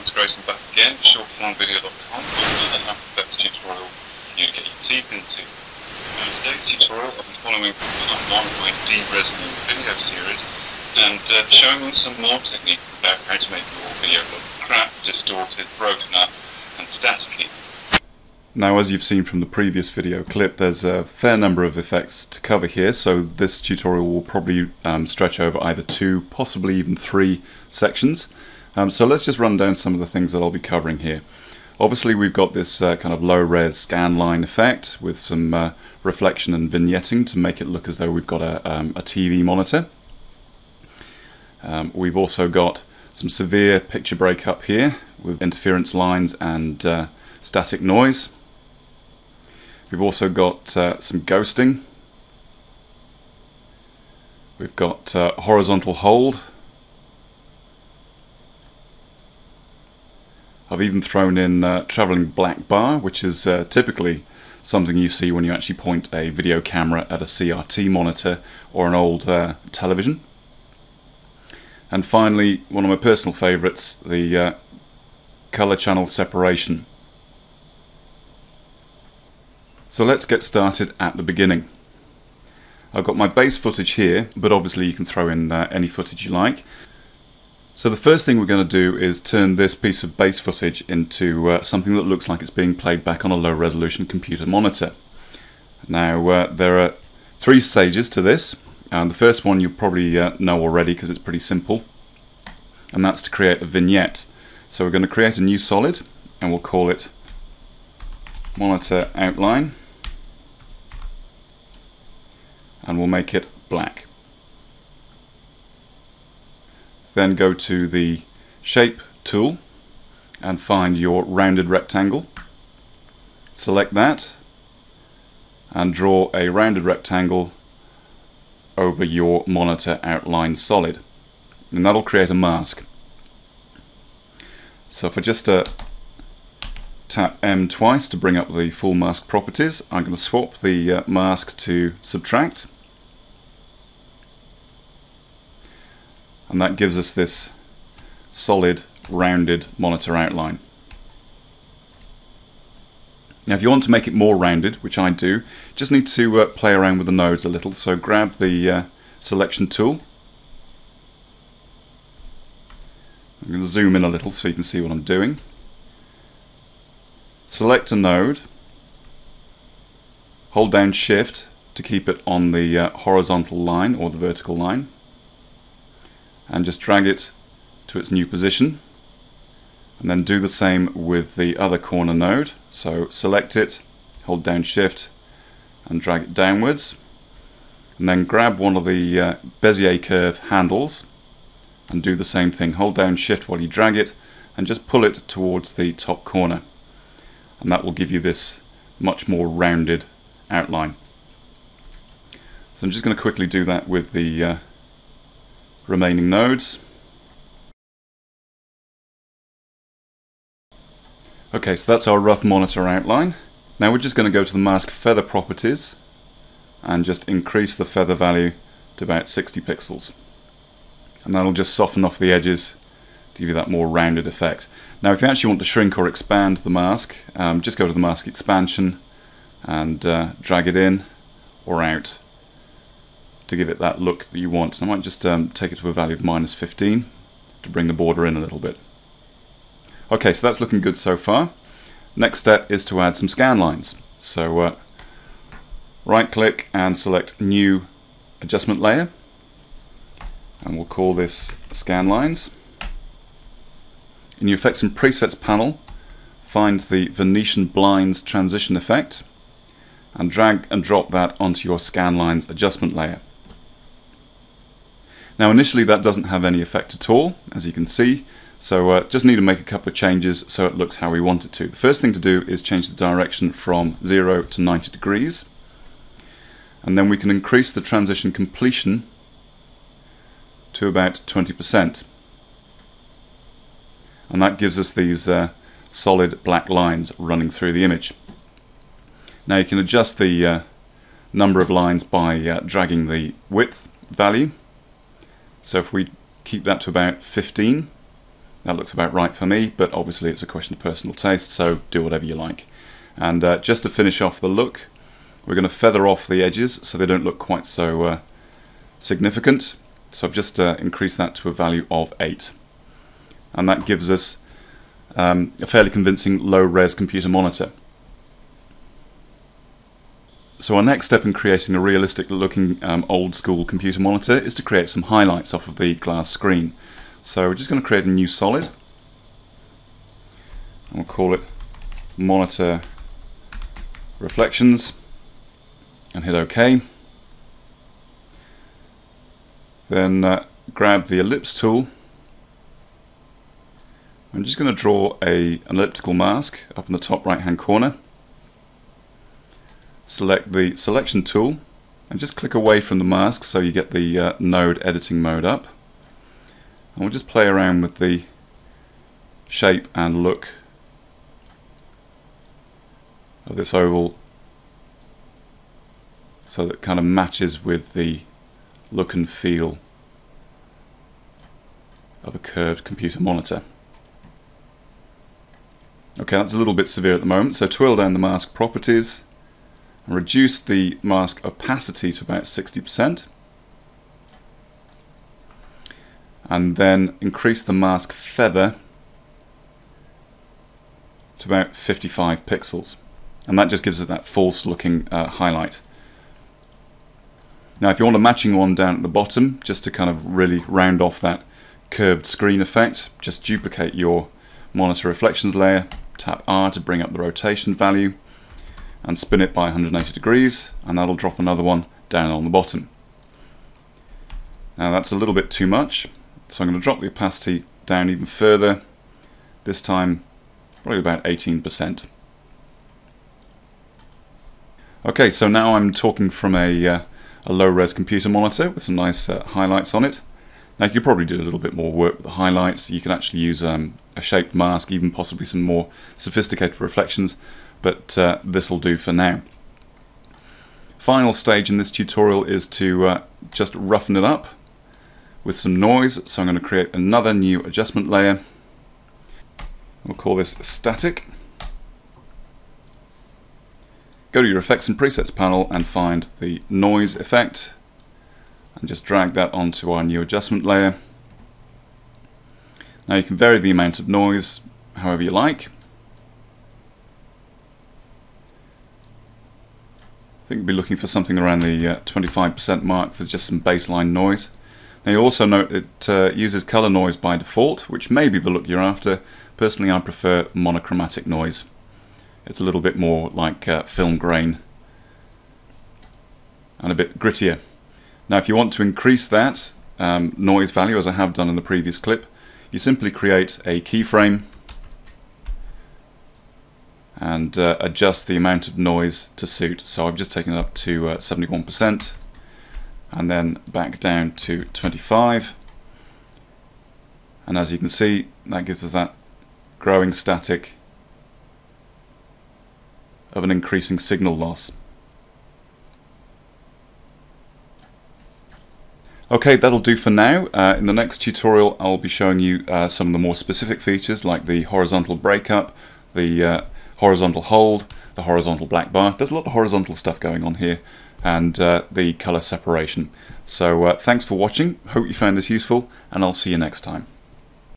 it's Grayson back again, shortformvideo.com, with an alphabet tutorial for you to get your teeth into. Now, in today's tutorial, I'll be following on my de-resonant video series and showing you some more techniques about how to make your video look cracked, distorted, broken up, and staticky. Now, as you've seen from the previous video clip, there's a fair number of effects to cover here, so this tutorial will probably stretch over either two, possibly even three sections. So let's just run down some of the things that I'll be covering here. Obviously, we've got this kind of low-res scan line effect with some reflection and vignetting to make it look as though we've got a TV monitor. We've also got some severe picture breakup here with interference lines and static noise. We've also got some ghosting. We've got horizontal hold. I've even thrown in traveling black bar, which is typically something you see when you actually point a video camera at a CRT monitor or an old television. And finally, one of my personal favorites, the color channel separation. So let's get started at the beginning. I've got my base footage here, but obviously you can throw in any footage you like. So the first thing we're going to do is turn this piece of base footage into something that looks like it's being played back on a low-resolution computer monitor. Now there are three stages to this, and the first one you probably know already because it's pretty simple, and that's to create a vignette. So we're going to create a new solid, and we'll call it Monitor Outline, and we'll make it black. Then go to the Shape tool and find your rounded rectangle. Select that and draw a rounded rectangle over your monitor outline solid, and that'll create a mask. So if I just tap M twice to bring up the full mask properties, I'm going to swap the mask to subtract. And that gives us this solid, rounded monitor outline. Now, if you want to make it more rounded, which I do, just need to play around with the nodes a little. So grab the selection tool. I'm going to zoom in a little so you can see what I'm doing. Select a node. Hold down Shift to keep it on the horizontal line or the vertical line, and just drag it to its new position, and then do the same with the other corner node. So select it, hold down Shift and drag it downwards, and then grab one of the Bezier curve handles and do the same thing. Hold down Shift while you drag it and just pull it towards the top corner, and that will give you this much more rounded outline. So I'm just going to quickly do that with the remaining nodes. Okay, so that's our rough monitor outline. Now we're just going to go to the mask feather properties and just increase the feather value to about 60 pixels. And that'll just soften off the edges to give you that more rounded effect. Now if you actually want to shrink or expand the mask, just go to the mask expansion and drag it in or out to give it that look that you want. And I might just take it to a value of -15 to bring the border in a little bit. Okay, so that's looking good so far. Next step is to add some scan lines. So right click and select New Adjustment Layer, and we'll call this Scan Lines. In your Effects and Presets panel, find the Venetian Blinds transition effect and drag and drop that onto your Scan Lines adjustment layer. Now initially that doesn't have any effect at all, as you can see, so just need to make a couple of changes so it looks how we want it to. The first thing to do is change the direction from 0 to 90 degrees, and then we can increase the transition completion to about 20%, and that gives us these solid black lines running through the image. Now you can adjust the number of lines by dragging the width value. So if we keep that to about 15, That looks about right for me, but obviously it's a question of personal taste, so do whatever you like. And just to finish off the look, we're going to feather off the edges so they don't look quite so significant. So I've just increased that to a value of 8. And that gives us a fairly convincing low-res computer monitor. So our next step in creating a realistic-looking old-school computer monitor is to create some highlights off of the glass screen. So we're just going to create a new solid, and we'll call it Monitor Reflections, and hit OK. Then grab the ellipse tool. I'm just going to draw an elliptical mask up in the top right-hand corner. Select the selection tool and just click away from the mask so you get the node editing mode up. And we'll just play around with the shape and look of this oval so that it kind of matches with the look and feel of a curved computer monitor. Okay, that's a little bit severe at the moment, so twirl down the mask properties and reduce the mask opacity to about 60%, and then increase the mask feather to about 55 pixels, and that just gives it that false looking highlight. Now if you want a matching one down at the bottom, just to kind of really round off that curved screen effect, just duplicate your monitor reflections layer, tap R to bring up the rotation value, and spin it by 180 degrees, and that'll drop another one down on the bottom. Now that's a little bit too much, so I'm going to drop the opacity down even further, this time probably about 18%. Okay, so now I'm talking from a low-res computer monitor with some nice highlights on it. Now you could probably do a little bit more work with the highlights. You can actually use a shaped mask, even possibly some more sophisticated reflections, but this will do for now. Final stage in this tutorial is to just roughen it up with some noise, so I'm going to create another new adjustment layer. We'll call this static. Go to your effects and presets panel and find the noise effect and just drag that onto our new adjustment layer. Now you can vary the amount of noise however you like. I think we'll be looking for something around the 25% mark for just some baseline noise. Now you'll also note it uses color noise by default, which may be the look you're after. Personally I prefer monochromatic noise. It's a little bit more like film grain and a bit grittier. Now if you want to increase that noise value, as I have done in the previous clip, you simply create a keyframe and adjust the amount of noise to suit. So I've just taken it up to 71% and then back down to 25, and as you can see that gives us that growing static of an increasing signal loss. Okay, that'll do for now. In the next tutorial I'll be showing you some of the more specific features like the horizontal breakup, the horizontal hold, the horizontal black bar. There's a lot of horizontal stuff going on here, and the color separation. So thanks for watching, hope you found this useful, and I'll see you next time.